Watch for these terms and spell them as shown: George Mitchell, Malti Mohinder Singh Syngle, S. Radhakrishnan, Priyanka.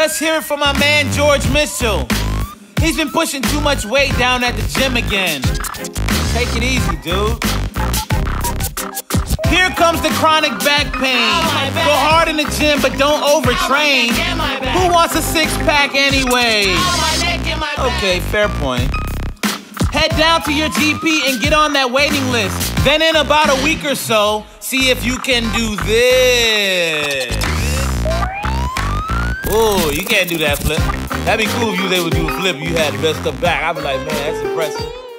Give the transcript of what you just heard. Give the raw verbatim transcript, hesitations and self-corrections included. Let's hear it from my man George Mitchell. He's been pushing too much weight down at the gym again. Take it easy, dude. Here comes the chronic back pain. Ow, back. Go hard in the gym, but don't overtrain. Ow, Who wants a six-pack anyway? Ow, okay, fair point. Head down to your G P and get on that waiting list. Then in about a week or so, see if you can do this. Ooh, you can't do that flip. That'd be cool if you was able to do a flip. You had messed up back. I'd be like, man, that's impressive.